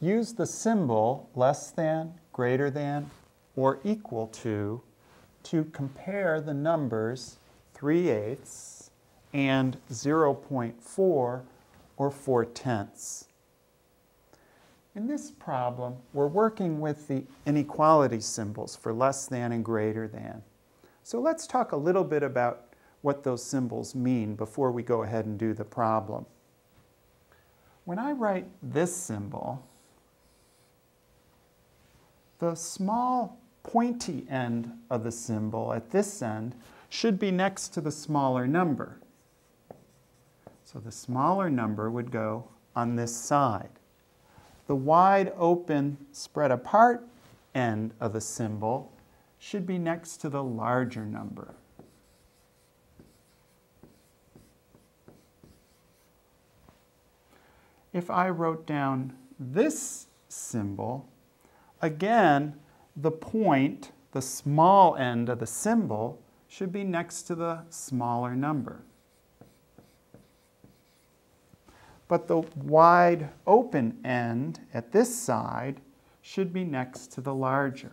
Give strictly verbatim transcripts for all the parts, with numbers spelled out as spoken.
use the symbol less than, greater than, or equal to to compare the numbers three eighths and zero point four or four tenths. In this problem, we're working with the inequality symbols for less than and greater than. So let's talk a little bit about what those symbols mean before we go ahead and do the problem. When I write this symbol, the small pointy end of the symbol at this end should be next to the smaller number. So the smaller number would go on this side. The wide open spread apart end of the symbol should be next to the larger number. If I wrote down this symbol, again, the point, the small end of the symbol, should be next to the smaller number. But the wide open end at this side should be next to the larger.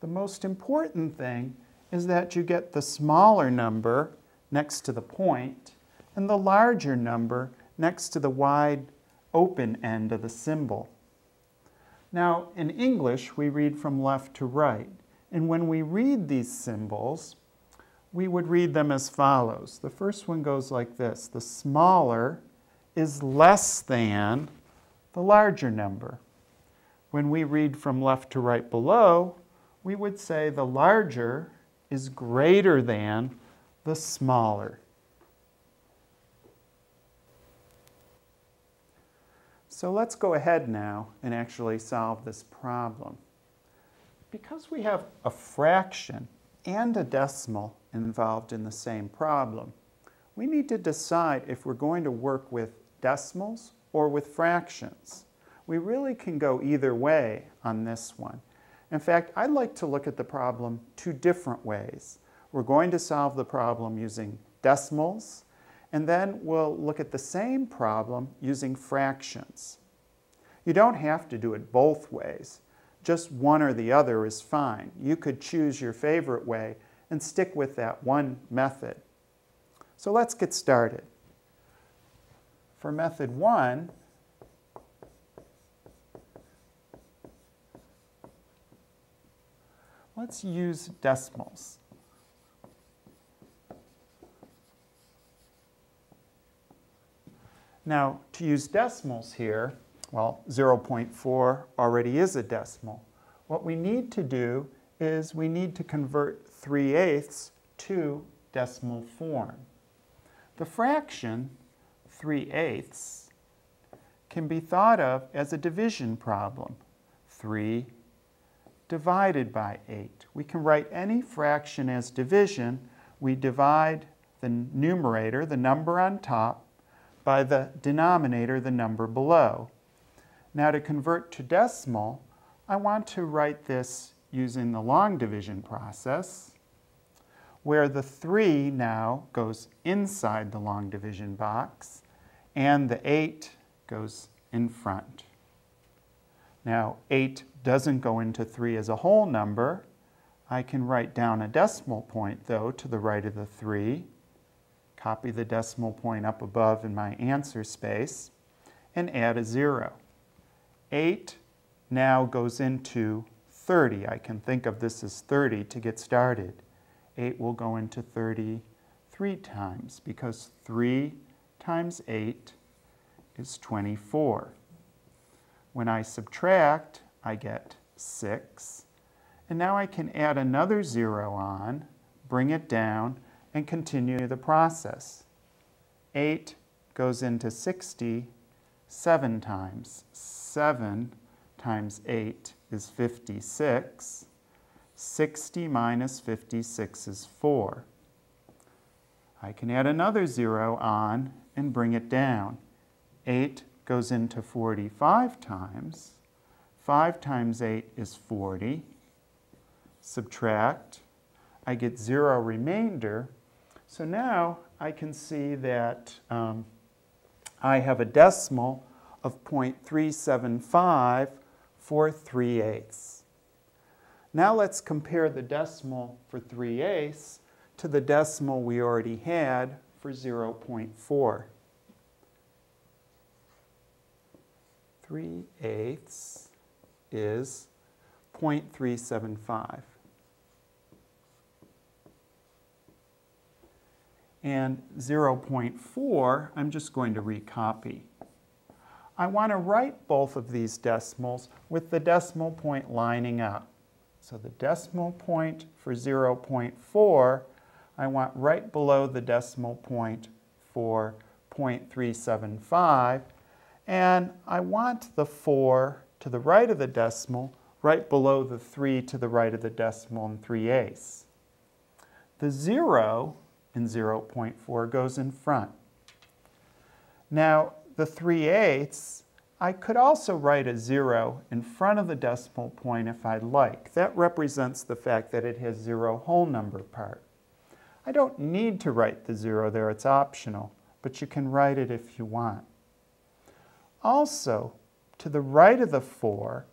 The most important thing is that you get the smaller number next to the point and the larger number next to the wide open end of the symbol. Now, in English, we read from left to right. And when we read these symbols, we would read them as follows. The first one goes like this. The smaller is less than the larger number. When we read from left to right below, we would say the larger is greater than the smaller. So let's go ahead now and actually solve this problem. Because we have a fraction and a decimal involved in the same problem, we need to decide if we're going to work with decimals or with fractions. We really can go either way on this one. In fact, I'd like to look at the problem two different ways. We're going to solve the problem using decimals, and then we'll look at the same problem using fractions. You don't have to do it both ways. Just one or the other is fine. You could choose your favorite way and stick with that one method. So let's get started. For method one, let's use decimals. Now, to use decimals here, well, zero point four already is a decimal. What we need to do is we need to convert three eighths to decimal form. The fraction three eighths can be thought of as a division problem. three divided by eight. We can write any fraction as division. We divide the numerator, the number on top, by the denominator, the number below. Now to convert to decimal, I want to write this using the long division process, where the three now goes inside the long division box, and the eight goes in front. Now, eight doesn't go into three as a whole number. I can write down a decimal point, though, to the right of the three. Copy the decimal point up above in my answer space, and add a zero. eight now goes into thirty. I can think of this as thirty to get started. eight will go into thirty three times, because three times eight is twenty-four. When I subtract, I get six. And now I can add another zero on, bring it down, and continue the process. eight goes into sixty seven times. seven times eight is fifty-six. sixty minus fifty-six is four. I can add another zero on and bring it down. eight goes into forty-five times. five times eight is forty. Subtract. I get zero remainder, So now I can see that um, I have a decimal of zero point three seven five for three eighths. Now let's compare the decimal for three eighths to the decimal we already had for zero point four. three eighths is zero point three seven five. And zero point four, I'm just going to recopy. I want to write both of these decimals with the decimal point lining up. So the decimal point for zero point four, I want right below the decimal point for zero point three seven five. And I want the four to the right of the decimal, right below the three to the right of the decimal in three eighths. The zero in zero point four goes in front. Now, the three eighths, I could also write a zero in front of the decimal point if I'd like. That represents the fact that it has zero whole number part. I don't need to write the zero there, it's optional, but you can write it if you want. Also, to the right of the four,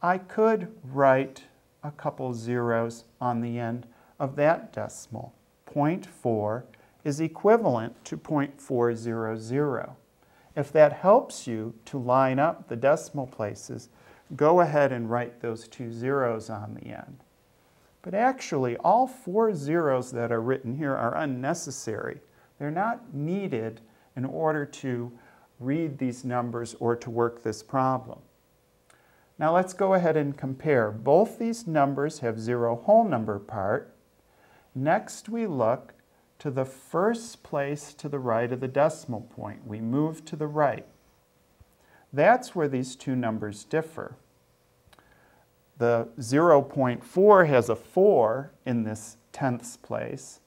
I could write a couple zeros on the end of that decimal. zero point four is equivalent to zero point four zero zero. If that helps you to line up the decimal places, go ahead and write those two zeros on the end. But actually, all four zeros that are written here are unnecessary. They're not needed in order to read these numbers or to work this problem. Now let's go ahead and compare. Both these numbers have zero whole number part. Next, we look to the first place to the right of the decimal point. We move to the right. That's where these two numbers differ. The zero point four has a four in this tenths place.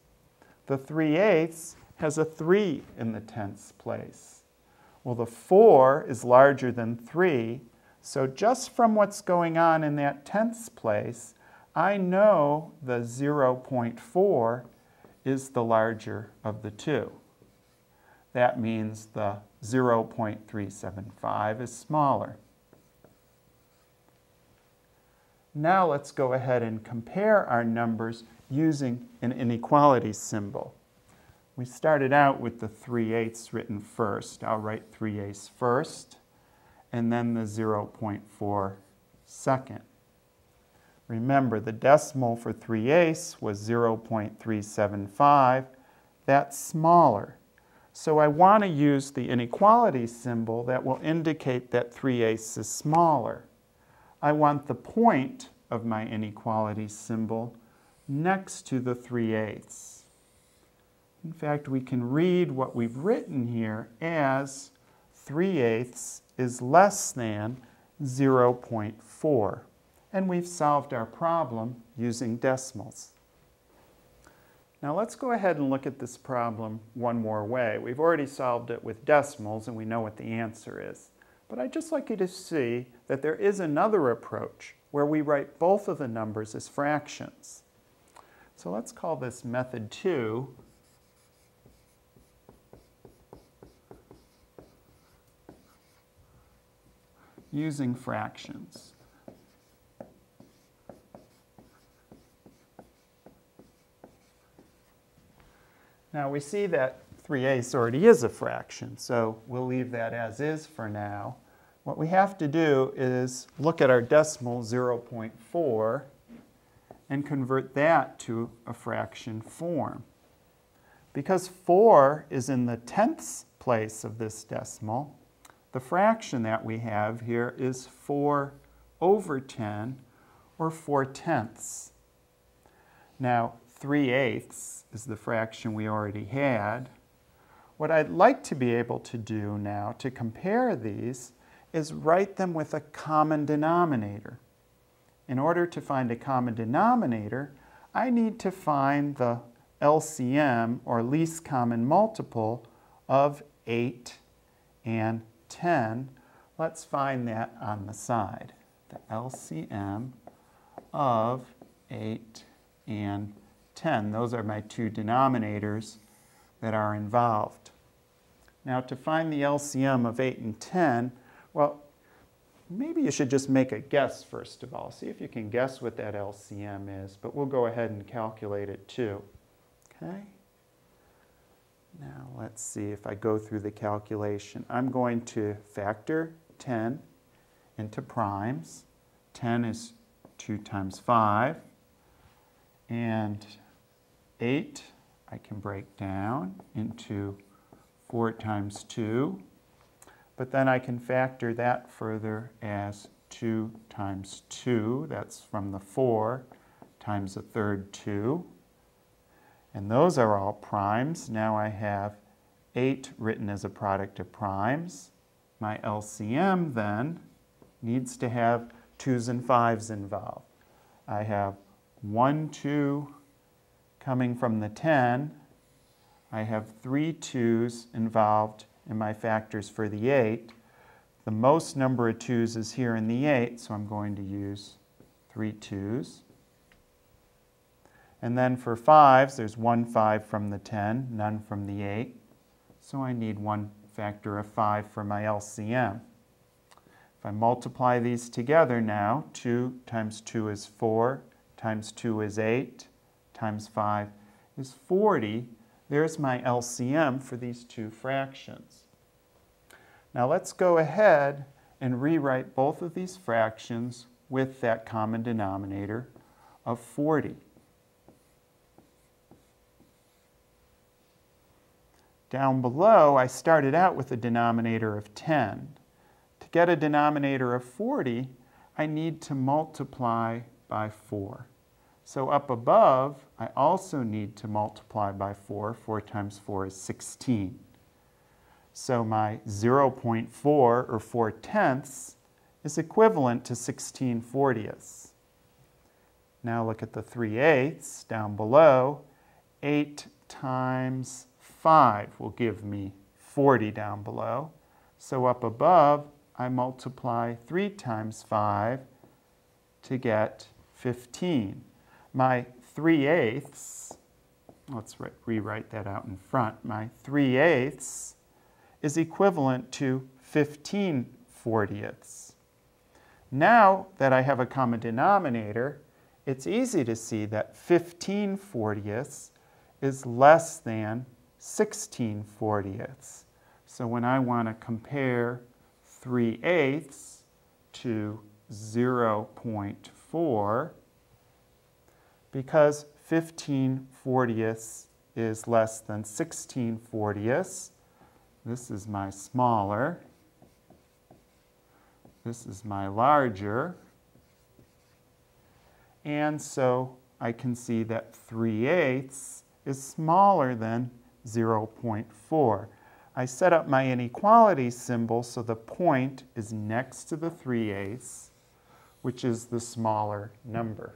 The three eighths has a three in the tenths place. Well, the four is larger than three, so just from what's going on in that tenths place, I know the zero point four is the larger of the two. That means the zero point three seven five is smaller. Now let's go ahead and compare our numbers using an inequality symbol. We started out with the three eighths written first. I'll write three eighths first, and then the zero point four second. Remember, the decimal for three eighths was zero point three seven five. That's smaller. So I want to use the inequality symbol that will indicate that three eighths is smaller. I want the point of my inequality symbol next to the three eighths. In fact, we can read what we've written here as three eighths is less than zero point four. And we've solved our problem using decimals. Now let's go ahead and look at this problem one more way. We've already solved it with decimals and we know what the answer is. But I'd just like you to see that there is another approach where we write both of the numbers as fractions. So let's call this method two. Using fractions. Now we see that three eighths already is a fraction, so we'll leave that as is for now. What we have to do is look at our decimal zero point four and convert that to a fraction form. Because four is in the tenths place of this decimal, the fraction that we have here is four over ten, or four tenths. Now, three eighths is the fraction we already had. What I'd like to be able to do now to compare these is write them with a common denominator. In order to find a common denominator, I need to find the L C M, or least common multiple, of eight and ten. Let's find that on the side. The L C M of eight and ten. Those are my two denominators that are involved. Now to find the L C M of eight and ten, well, maybe you should just make a guess first of all. See if you can guess what that L C M is, but we'll go ahead and calculate it too. Okay? Now let's see if I go through the calculation. I'm going to factor ten into primes. ten is two times five. And eight I can break down into four times two. But then I can factor that further as two times two. That's from the four times a third two. And those are all primes. Now I have eight written as a product of primes. My L C M then needs to have twos and fives involved. I have one two coming from the ten. I have three twos involved in my factors for the eight. The most number of twos is here in the eight, so I'm going to use three twos. And then for fives, there's one five from the ten, none from the eight. So I need one factor of five for my L C M. If I multiply these together now, two times two is four, times two is eight, times five is forty. There's my L C M for these two fractions. Now let's go ahead and rewrite both of these fractions with that common denominator of forty. Down below, I started out with a denominator of ten. To get a denominator of forty, I need to multiply by four. So up above, I also need to multiply by four. four times four is sixteen. So my zero point four, or four tenths, is equivalent to sixteen fortieths. Now look at the three eighths down below. eight times five will give me forty down below. So up above, I multiply three times five to get fifteen. My three eighths, let's re rewrite that out in front. My three eighths is equivalent to fifteen fortieths. Now that I have a common denominator, it's easy to see that fifteen fortieths is less than sixteen fortieths. So when I want to compare three eighths to zero point four, because fifteen fortieths is less than sixteen fortieths, this is my smaller, this is my larger, and so I can see that three eighths is smaller than zero point four. I set up my inequality symbol so the point is next to the three eighths, which is the smaller number.